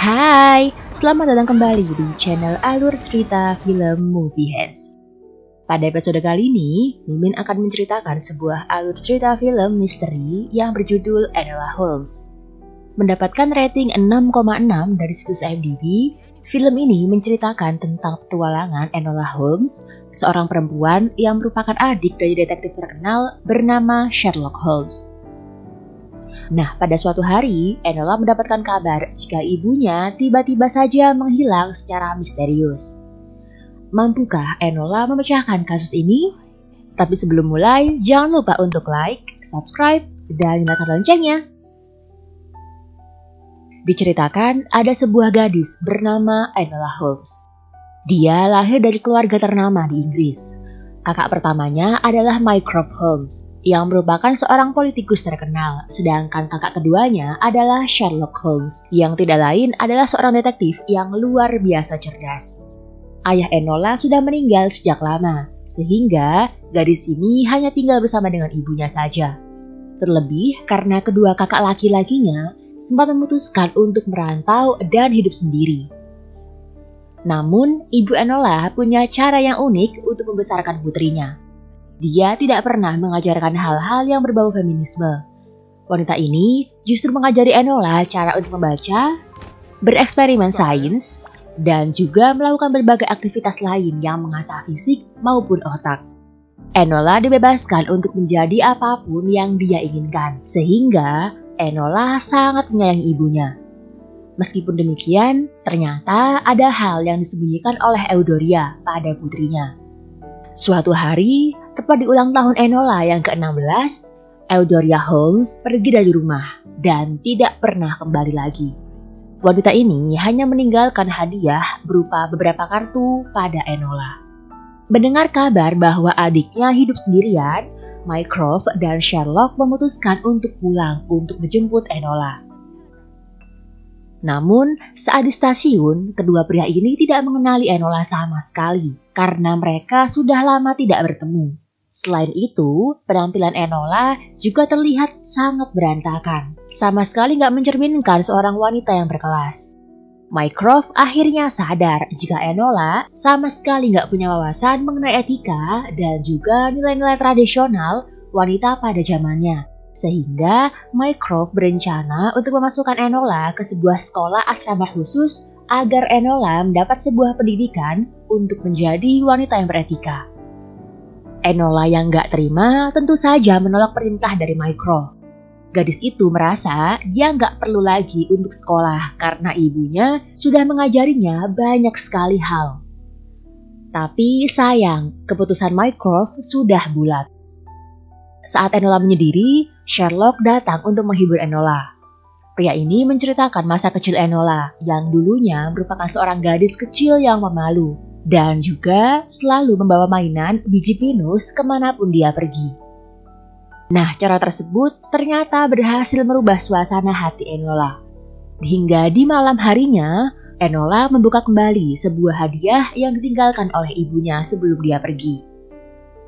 Hai, selamat datang kembali di channel alur cerita film Movie Hands. Pada episode kali ini, Mimin akan menceritakan sebuah alur cerita film misteri yang berjudul Enola Holmes. Mendapatkan rating 6,6 dari situs IMDb, film ini menceritakan tentang petualangan Enola Holmes, seorang perempuan yang merupakan adik dari detektif terkenal bernama Sherlock Holmes. Nah, pada suatu hari, Enola mendapatkan kabar jika ibunya tiba-tiba saja menghilang secara misterius. Mampukah Enola memecahkan kasus ini? Tapi sebelum mulai, jangan lupa untuk like, subscribe, dan nyalakan loncengnya. Diceritakan ada sebuah gadis bernama Enola Holmes. Dia lahir dari keluarga ternama di Inggris. Kakak pertamanya adalah Mycroft Holmes, yang merupakan seorang politikus terkenal, sedangkan kakak keduanya adalah Sherlock Holmes, yang tidak lain adalah seorang detektif yang luar biasa cerdas. Ayah Enola sudah meninggal sejak lama, sehingga gadis ini hanya tinggal bersama dengan ibunya saja. Terlebih karena kedua kakak laki-lakinya sempat memutuskan untuk merantau dan hidup sendiri. Namun, ibu Enola punya cara yang unik untuk membesarkan putrinya. Dia tidak pernah mengajarkan hal-hal yang berbau feminisme. Wanita ini justru mengajari Enola cara untuk membaca, bereksperimen sains, dan juga melakukan berbagai aktivitas lain yang mengasah fisik maupun otak. Enola dibebaskan untuk menjadi apapun yang dia inginkan, sehingga Enola sangat menyayangi ibunya. Meskipun demikian, ternyata ada hal yang disembunyikan oleh Eudoria pada putrinya. Suatu hari, tepat di ulang tahun Enola yang ke-16, Eudoria Holmes pergi dari rumah dan tidak pernah kembali lagi. Wanita ini hanya meninggalkan hadiah berupa beberapa kartu pada Enola. Mendengar kabar bahwa adiknya hidup sendirian, Mycroft dan Sherlock memutuskan untuk pulang untuk menjemput Enola. Namun, saat di stasiun, kedua pria ini tidak mengenali Enola sama sekali karena mereka sudah lama tidak bertemu. Selain itu, penampilan Enola juga terlihat sangat berantakan. Sama sekali nggak mencerminkan seorang wanita yang berkelas. Mycroft akhirnya sadar jika Enola sama sekali nggak punya wawasan mengenai etika dan juga nilai-nilai tradisional wanita pada zamannya. Sehingga Mycroft berencana untuk memasukkan Enola ke sebuah sekolah asrama khusus agar Enola mendapat sebuah pendidikan untuk menjadi wanita yang beretika. Enola yang gak terima tentu saja menolak perintah dari Mycroft. Gadis itu merasa dia gak perlu lagi untuk sekolah karena ibunya sudah mengajarinya banyak sekali hal. Tapi sayang, keputusan Mycroft sudah bulat. Saat Enola menyendiri, Sherlock datang untuk menghibur Enola. Pria ini menceritakan masa kecil Enola yang dulunya merupakan seorang gadis kecil yang pemalu dan juga selalu membawa mainan biji pinus kemanapun dia pergi. Nah, cara tersebut ternyata berhasil merubah suasana hati Enola. Hingga di malam harinya, Enola membuka kembali sebuah hadiah yang ditinggalkan oleh ibunya sebelum dia pergi.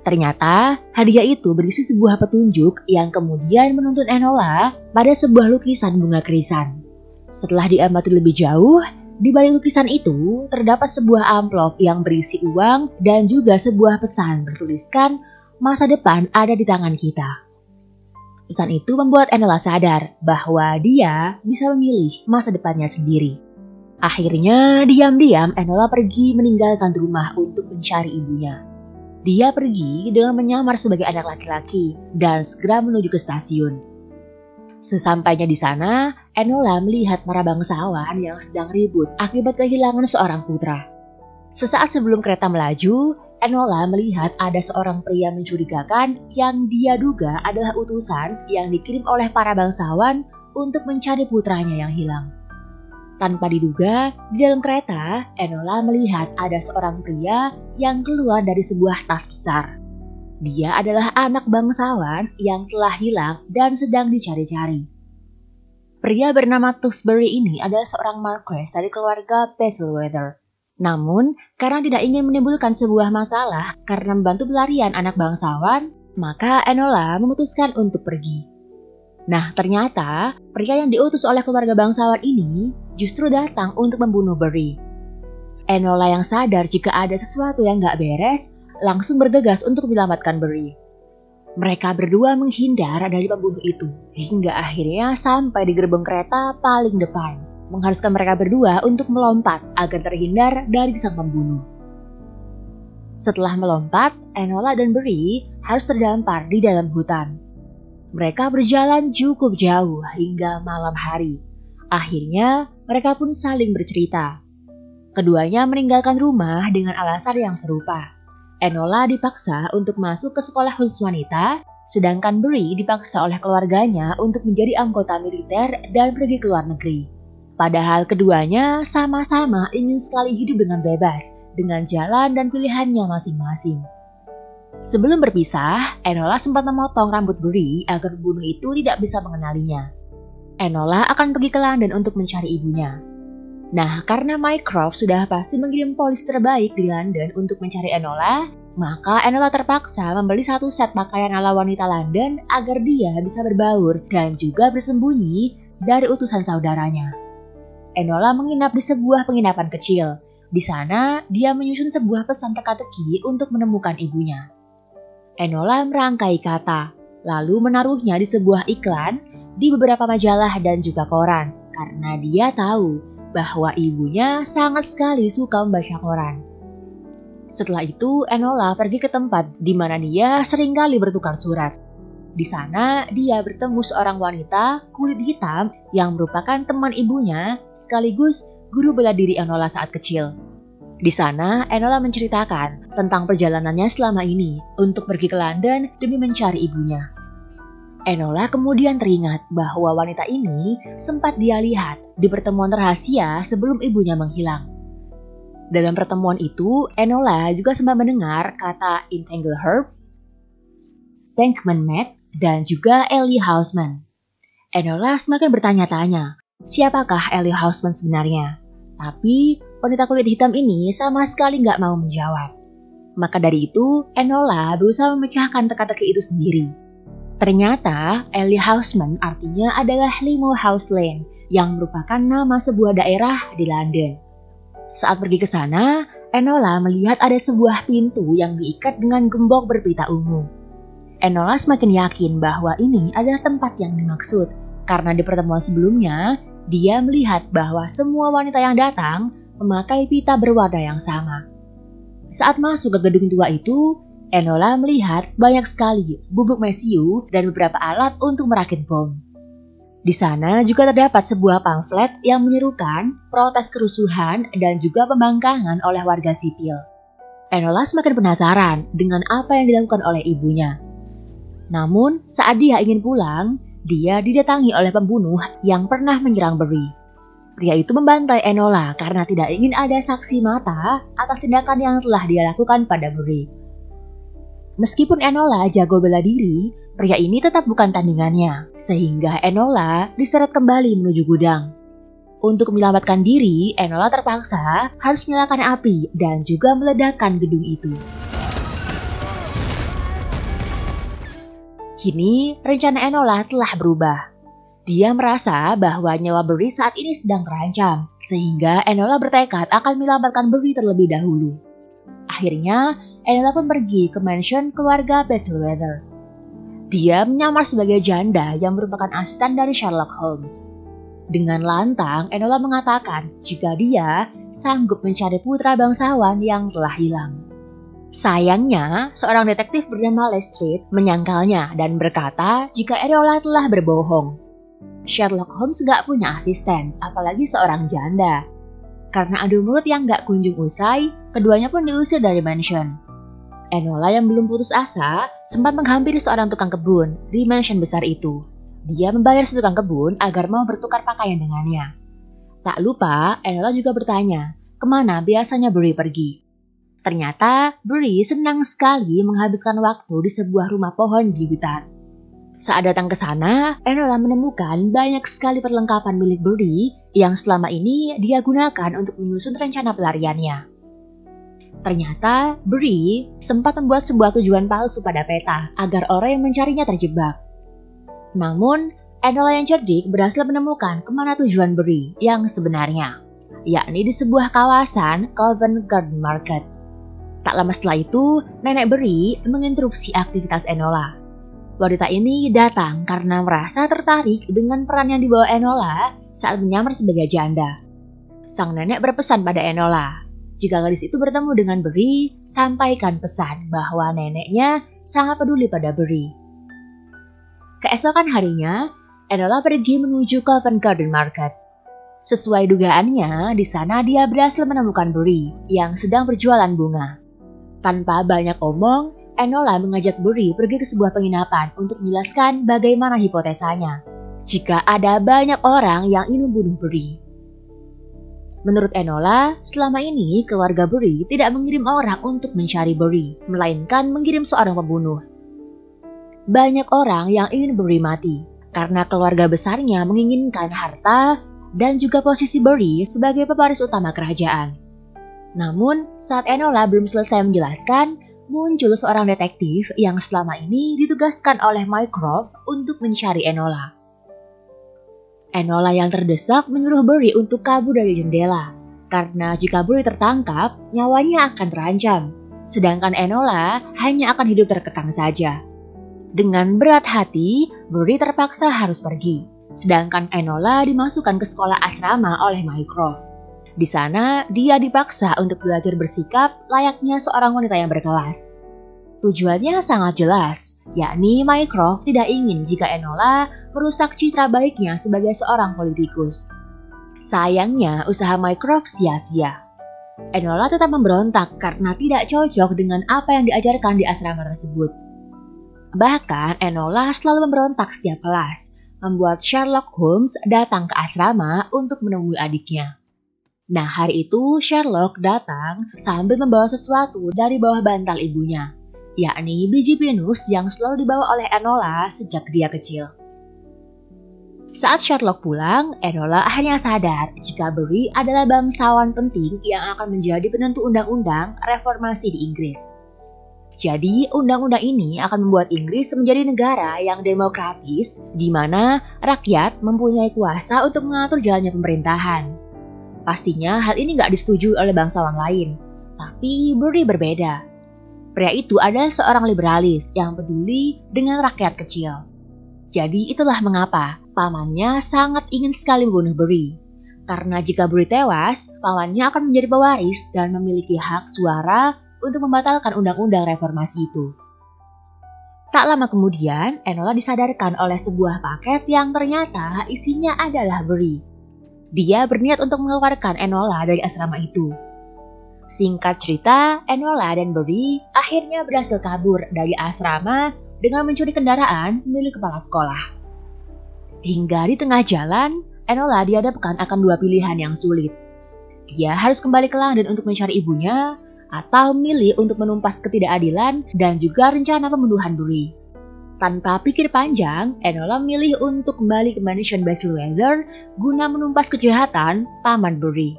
Ternyata, hadiah itu berisi sebuah petunjuk yang kemudian menuntun Enola pada sebuah lukisan bunga krisan. Setelah diamati lebih jauh, di balik lukisan itu terdapat sebuah amplop yang berisi uang dan juga sebuah pesan bertuliskan masa depan ada di tangan kita. Pesan itu membuat Enola sadar bahwa dia bisa memilih masa depannya sendiri. Akhirnya, diam-diam Enola pergi meninggalkan rumah untuk mencari ibunya. Dia pergi dengan menyamar sebagai anak laki-laki dan segera menuju ke stasiun. Sesampainya di sana, Enola melihat para bangsawan yang sedang ribut akibat kehilangan seorang putra. Sesaat sebelum kereta melaju, Enola melihat ada seorang pria mencurigakan yang dia duga adalah utusan yang dikirim oleh para bangsawan untuk mencari putranya yang hilang. Tanpa diduga, di dalam kereta, Enola melihat ada seorang pria yang keluar dari sebuah tas besar. Dia adalah anak bangsawan yang telah hilang dan sedang dicari-cari. Pria bernama Tewkesbury ini adalah seorang marquess dari keluarga Basilwether. Namun, karena tidak ingin menimbulkan sebuah masalah karena membantu pelarian anak bangsawan, maka Enola memutuskan untuk pergi. Nah, ternyata pria yang diutus oleh keluarga bangsawan ini justru datang untuk membunuh Barry. Enola yang sadar jika ada sesuatu yang gak beres, langsung bergegas untuk menyelamatkan Barry. Mereka berdua menghindar dari pembunuh itu, hingga akhirnya sampai di gerbong kereta paling depan, mengharuskan mereka berdua untuk melompat agar terhindar dari sang pembunuh. Setelah melompat, Enola dan Barry harus terdampar di dalam hutan. Mereka berjalan cukup jauh hingga malam hari. Akhirnya, mereka pun saling bercerita. Keduanya meninggalkan rumah dengan alasan yang serupa. Enola dipaksa untuk masuk ke sekolah khusus wanita, sedangkan Barry dipaksa oleh keluarganya untuk menjadi anggota militer dan pergi ke luar negeri. Padahal keduanya sama-sama ingin sekali hidup dengan bebas, dengan jalan dan pilihannya masing-masing. Sebelum berpisah, Enola sempat memotong rambut Barry agar pembunuh itu tidak bisa mengenalinya. Enola akan pergi ke London untuk mencari ibunya. Nah, karena Mycroft sudah pasti mengirim polisi terbaik di London untuk mencari Enola, maka Enola terpaksa membeli satu set pakaian ala wanita London agar dia bisa berbaur dan juga bersembunyi dari utusan saudaranya. Enola menginap di sebuah penginapan kecil. Di sana, dia menyusun sebuah pesan teka-teki untuk menemukan ibunya. Enola merangkai kata, lalu menaruhnya di sebuah iklan di beberapa majalah dan juga koran, karena dia tahu bahwa ibunya sangat sekali suka membaca koran. Setelah itu, Enola pergi ke tempat di mana dia seringkali bertukar surat. Di sana, dia bertemu seorang wanita kulit hitam yang merupakan teman ibunya sekaligus guru bela diri Enola saat kecil. Di sana, Enola menceritakan tentang perjalanannya selama ini untuk pergi ke London demi mencari ibunya. Enola kemudian teringat bahwa wanita ini sempat dia lihat di pertemuan rahasia sebelum ibunya menghilang. Dalam pertemuan itu, Enola juga sempat mendengar kata entangle herb, tankman mat, dan juga Ellie Houseman. Enola semakin bertanya-tanya, siapakah Ellie Houseman sebenarnya? Tapi wanita kulit hitam ini sama sekali nggak mau menjawab. Maka dari itu, Enola berusaha memecahkan teka-teki itu sendiri. Ternyata Ellie Houseman artinya adalah Limehouse Lane, yang merupakan nama sebuah daerah di London. Saat pergi ke sana, Enola melihat ada sebuah pintu yang diikat dengan gembok berpita ungu. Enola semakin yakin bahwa ini adalah tempat yang dimaksud, karena di pertemuan sebelumnya, dia melihat bahwa semua wanita yang datang memakai pita berwarna yang sama. Saat masuk ke gedung tua itu, Enola melihat banyak sekali bubuk mesiu dan beberapa alat untuk merakit bom. Di sana juga terdapat sebuah pamflet yang menyerukan protes kerusuhan dan juga pembangkangan oleh warga sipil. Enola semakin penasaran dengan apa yang dilakukan oleh ibunya. Namun, saat dia ingin pulang, dia didatangi oleh pembunuh yang pernah menyerang Barry. Pria itu membantai Enola karena tidak ingin ada saksi mata atas tindakan yang telah dia lakukan pada Barry. Meskipun Enola jago bela diri, pria ini tetap bukan tandingannya, sehingga Enola diseret kembali menuju gudang. Untuk menyelamatkan diri, Enola terpaksa harus menyalakan api dan juga meledakkan gedung itu. Kini, rencana Enola telah berubah. Dia merasa bahwa nyawa Barry saat ini sedang terancam, sehingga Enola bertekad akan menyelamatkan Barry terlebih dahulu. Akhirnya, Enola pun pergi ke mansion keluarga Basilwether. Dia menyamar sebagai janda yang merupakan asisten dari Sherlock Holmes. Dengan lantang, Enola mengatakan jika dia sanggup mencari putra bangsawan yang telah hilang. Sayangnya, seorang detektif bernama Lestrade menyangkalnya dan berkata jika Enola telah berbohong. Sherlock Holmes gak punya asisten, apalagi seorang janda. Karena adu mulut yang gak kunjung usai, keduanya pun diusir dari mansion. Enola yang belum putus asa sempat menghampiri seorang tukang kebun di mansion besar itu. Dia membayar si tukang kebun agar mau bertukar pakaian dengannya. Tak lupa, Enola juga bertanya, kemana biasanya Barry pergi? Ternyata, Barry senang sekali menghabiskan waktu di sebuah rumah pohon di hutan. Saat datang ke sana, Enola menemukan banyak sekali perlengkapan milik Barry yang selama ini dia gunakan untuk menyusun rencana pelariannya. Ternyata, Barry sempat membuat sebuah tujuan palsu pada peta agar orang yang mencarinya terjebak. Namun, Enola yang cerdik berhasil menemukan kemana tujuan Barry yang sebenarnya, yakni di sebuah kawasan Covent Garden Market. Tak lama setelah itu, nenek Barry menginterupsi aktivitas Enola. Wanita ini datang karena merasa tertarik dengan peran yang dibawa Enola saat menyamar sebagai janda. Sang nenek berpesan pada Enola, jika gadis itu bertemu dengan Barry, sampaikan pesan bahwa neneknya sangat peduli pada Barry. Keesokan harinya, Enola pergi menuju Covent Garden Market. Sesuai dugaannya, di sana dia berhasil menemukan Barry yang sedang berjualan bunga. Tanpa banyak omong, Enola mengajak Barry pergi ke sebuah penginapan untuk menjelaskan bagaimana hipotesanya jika ada banyak orang yang ingin membunuh Barry. Menurut Enola, selama ini keluarga Barry tidak mengirim orang untuk mencari Barry, melainkan mengirim seorang pembunuh. Banyak orang yang ingin Barry mati karena keluarga besarnya menginginkan harta dan juga posisi Barry sebagai pewaris utama kerajaan. Namun, saat Enola belum selesai menjelaskan, muncul seorang detektif yang selama ini ditugaskan oleh Mycroft untuk mencari Enola. Enola yang terdesak menyuruh Barry untuk kabur dari jendela, karena jika Barry tertangkap, nyawanya akan terancam, sedangkan Enola hanya akan hidup terkekang saja. Dengan berat hati, Barry terpaksa harus pergi, sedangkan Enola dimasukkan ke sekolah asrama oleh Mycroft. Di sana, dia dipaksa untuk belajar bersikap layaknya seorang wanita yang berkelas. Tujuannya sangat jelas, yakni Mycroft tidak ingin jika Enola merusak citra baiknya sebagai seorang politikus. Sayangnya, usaha Mycroft sia-sia. Enola tetap memberontak karena tidak cocok dengan apa yang diajarkan di asrama tersebut. Bahkan Enola selalu memberontak setiap kelas, membuat Sherlock Holmes datang ke asrama untuk menemui adiknya. Nah, hari itu Sherlock datang sambil membawa sesuatu dari bawah bantal ibunya, yakni biji pinus yang selalu dibawa oleh Enola sejak dia kecil. Saat Sherlock pulang, Enola akhirnya sadar jika Barry adalah bangsawan penting yang akan menjadi penentu undang-undang reformasi di Inggris. Jadi, undang-undang ini akan membuat Inggris menjadi negara yang demokratis, di mana rakyat mempunyai kuasa untuk mengatur jalannya pemerintahan. Pastinya hal ini nggak disetujui oleh bangsawan lain, tapi Barry berbeda. Pria itu adalah seorang liberalis yang peduli dengan rakyat kecil. Jadi itulah mengapa pamannya sangat ingin sekali membunuh Barry. Karena jika Barry tewas, pamannya akan menjadi pewaris dan memiliki hak suara untuk membatalkan undang-undang reformasi itu. Tak lama kemudian, Enola disadarkan oleh sebuah paket yang ternyata isinya adalah Barry. Dia berniat untuk mengeluarkan Enola dari asrama itu. Singkat cerita, Enola dan Barry akhirnya berhasil kabur dari asrama dengan mencuri kendaraan milik kepala sekolah. Hingga di tengah jalan, Enola dihadapkan akan dua pilihan yang sulit. Dia harus kembali ke London untuk mencari ibunya, atau milih untuk menumpas ketidakadilan dan juga rencana pembunuhan Barry. Tanpa pikir panjang, Enola milih untuk kembali ke mansion Basilwether guna menumpas kejahatan paman Barry.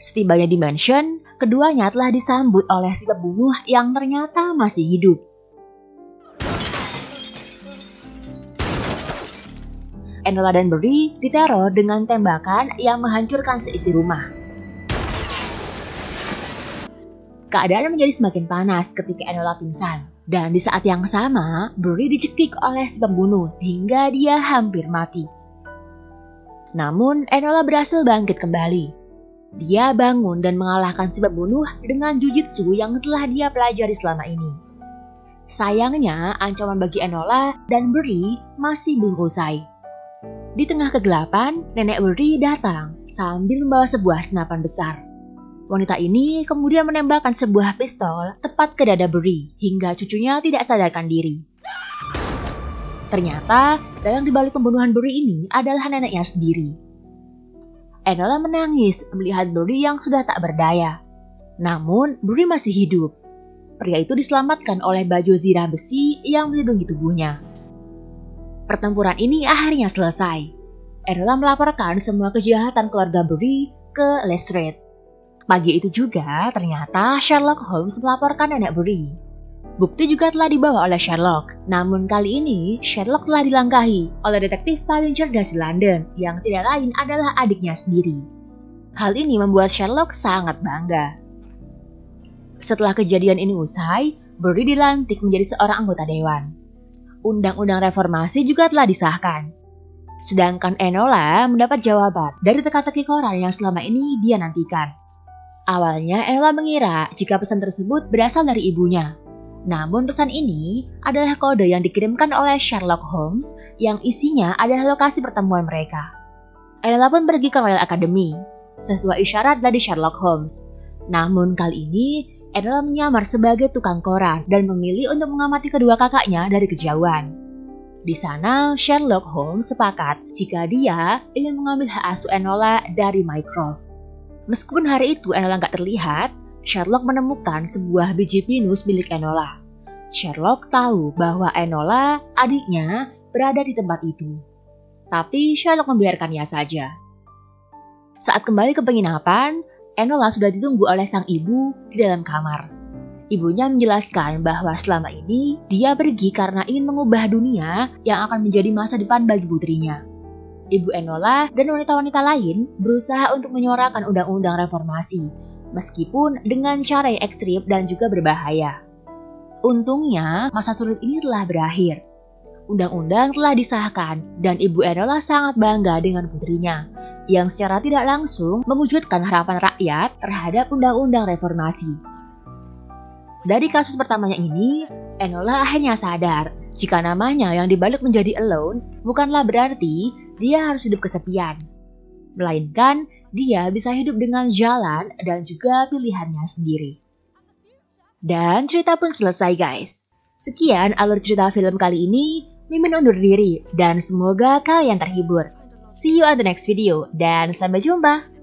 Setibanya di mansion, keduanya telah disambut oleh si pembunuh yang ternyata masih hidup. Enola dan Barry diteror dengan tembakan yang menghancurkan seisi rumah. Keadaan menjadi semakin panas ketika Enola pingsan, dan di saat yang sama, Barry dicekik oleh si pembunuh hingga dia hampir mati. Namun, Enola berhasil bangkit kembali. Dia bangun dan mengalahkan si pembunuh dengan jujitsu yang telah dia pelajari selama ini. Sayangnya, ancaman bagi Enola dan Barry masih belum usai. Di tengah kegelapan, nenek Barry datang sambil membawa sebuah senapan besar. Wanita ini kemudian menembakkan sebuah pistol tepat ke dada Barry hingga cucunya tidak sadarkan diri. Ternyata, dalang dibalik pembunuhan Barry ini adalah neneknya sendiri. Enola menangis melihat Barry yang sudah tak berdaya. Namun, Barry masih hidup. Pria itu diselamatkan oleh baju zirah besi yang melindungi tubuhnya. Pertempuran ini akhirnya selesai. Enola melaporkan semua kejahatan keluarga Barry ke Lestrade. Pagi itu juga, ternyata Sherlock Holmes melaporkan nenek Barry. Bukti juga telah dibawa oleh Sherlock, namun kali ini Sherlock telah dilangkahi oleh detektif paling cerdas di London yang tidak lain adalah adiknya sendiri. Hal ini membuat Sherlock sangat bangga. Setelah kejadian ini usai, Bury dilantik menjadi seorang anggota dewan. Undang-undang reformasi juga telah disahkan. Sedangkan Enola mendapat jawaban dari teka-teki koran yang selama ini dia nantikan. Awalnya Enola mengira jika pesan tersebut berasal dari ibunya. Namun pesan ini adalah kode yang dikirimkan oleh Sherlock Holmes yang isinya adalah lokasi pertemuan mereka. Enola pun pergi ke Royal Academy sesuai isyarat dari Sherlock Holmes. Namun kali ini Enola menyamar sebagai tukang koran dan memilih untuk mengamati kedua kakaknya dari kejauhan. Di sana Sherlock Holmes sepakat jika dia ingin mengambil hak asuh Enola dari Mycroft. Meskipun hari itu Enola nggak terlihat, Sherlock menemukan sebuah biji pinus milik Enola. Sherlock tahu bahwa Enola, adiknya, berada di tempat itu. Tapi Sherlock membiarkannya saja. Saat kembali ke penginapan, Enola sudah ditunggu oleh sang ibu di dalam kamar. Ibunya menjelaskan bahwa selama ini dia pergi karena ingin mengubah dunia yang akan menjadi masa depan bagi putrinya. Ibu Enola dan wanita-wanita lain berusaha untuk menyuarakan undang-undang reformasi, meskipun dengan cara yang ekstrim dan juga berbahaya. Untungnya, masa sulit ini telah berakhir. Undang-undang telah disahkan dan Ibu Enola sangat bangga dengan putrinya, yang secara tidak langsung mewujudkan harapan rakyat terhadap undang-undang reformasi. Dari kasus pertamanya ini, Enola hanya sadar jika namanya yang dibalik menjadi alone bukanlah berarti dia harus hidup kesepian, melainkan dia bisa hidup dengan jalan dan juga pilihannya sendiri. Dan cerita pun selesai guys. Sekian alur cerita film kali ini, Mimin undur diri dan semoga kalian terhibur. See you on the next video dan sampai jumpa!